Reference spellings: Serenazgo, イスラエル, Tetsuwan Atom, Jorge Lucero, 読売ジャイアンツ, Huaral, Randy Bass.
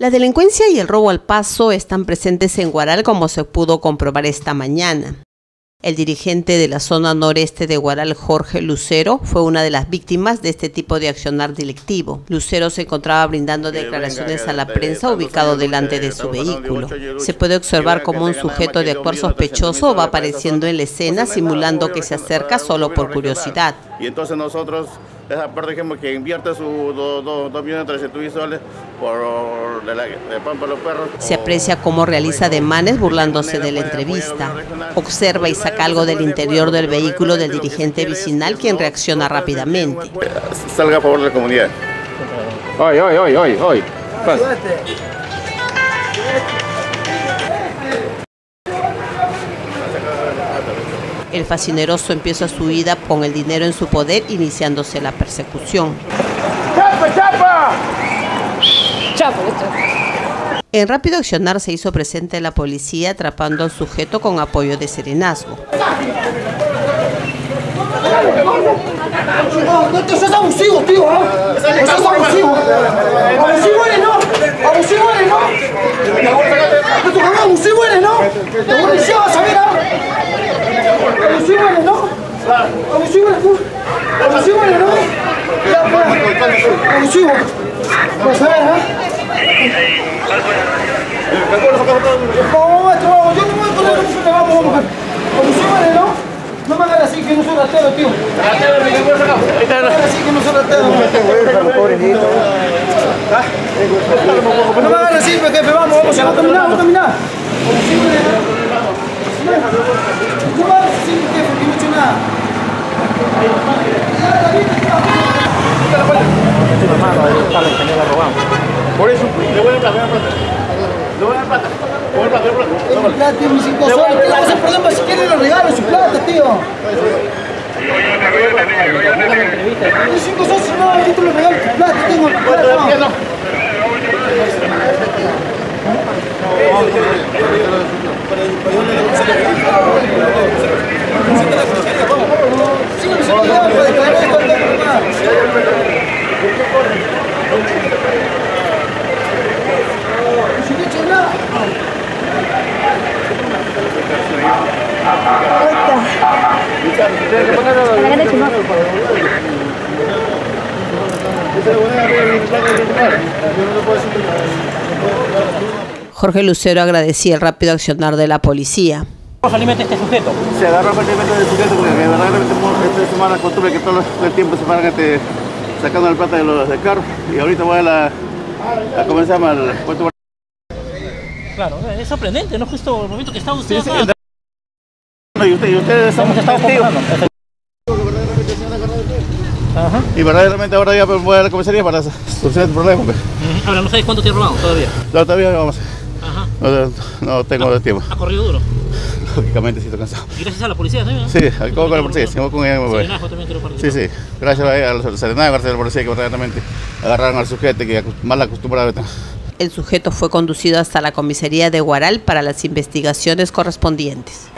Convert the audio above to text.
La delincuencia y el robo al paso están presentes en Huaral, como se pudo comprobar esta mañana. El dirigente de la zona noreste de Huaral, Jorge Lucero, fue una de las víctimas de este tipo de accionar delictivo. Lucero se encontraba brindando declaraciones a la prensa ubicado delante de su vehículo. Se puede observar cómo un sujeto de actuar sospechoso va apareciendo en la escena simulando que se acerca solo por curiosidad. Y entonces nosotros, esa parte dijimos que invierte sus 2.300.000 soles por de pan para los perros. Se aprecia cómo realiza ademanes burlándose de la entrevista. Observa y saca algo del interior del vehículo del dirigente vecinal, quien reacciona rápidamente. Salga a favor de la comunidad. ¡Oy! El fascineroso empieza su huida con el dinero en su poder, iniciándose la persecución. ¡Chapa! En rápido accionar se hizo presente la policía, atrapando al sujeto con apoyo de Serenazgo. ¡No seas abusivo, tío! ¡No seas abusivo! ¡Abusivo eres, no! ¡Abusivo eres, no! ¡Abusivo eres, no! ¡Te voy a decir, vas a ver! No me hagas así, que no soy ratero, tío. No me hagas así, jefe, vamos, vamos a caminar. Por eso le voy a plata, plata, tío, mis 5 soles, ¿qué le vas a perder? Para si quiere le regalo su plata, tío. Mis 5 soles, si no, yo te lo regalo su plata, tengo la plata. Jorge Lucero agradecía el rápido accionar de la policía. ¿Cómo se alimenta este sujeto? Se agarra fácilmente del sujeto, porque verdaderamente esta semana costumbre que todo el tiempo se van sacando el plata de los de carro, y ahorita voy a comenzar al puesto. Claro, es sorprendente, ¿no? Justo el momento que está usted acá. Sí, y ustedes hemos estado comprando. Ajá. Y verdaderamente ahora ya voy a la comisaría para solucionar el problema. Ahora, ¿no sabes cuánto te he robado todavía? No, todavía vamos. Ajá. No tengo tiempo. ¿Ha corrido duro? Lógicamente sí, estoy cansado. ¿Y gracias a la policía también? Sí, acabo con la policía, sigo con ella. Serenazgo también quiero participar. Sí, gracias a los Serenazgo, gracias a la policía que verdaderamente agarraron al sujeto, que mal acostumbrado. El sujeto fue conducido hasta la comisaría de Huaral para las investigaciones correspondientes.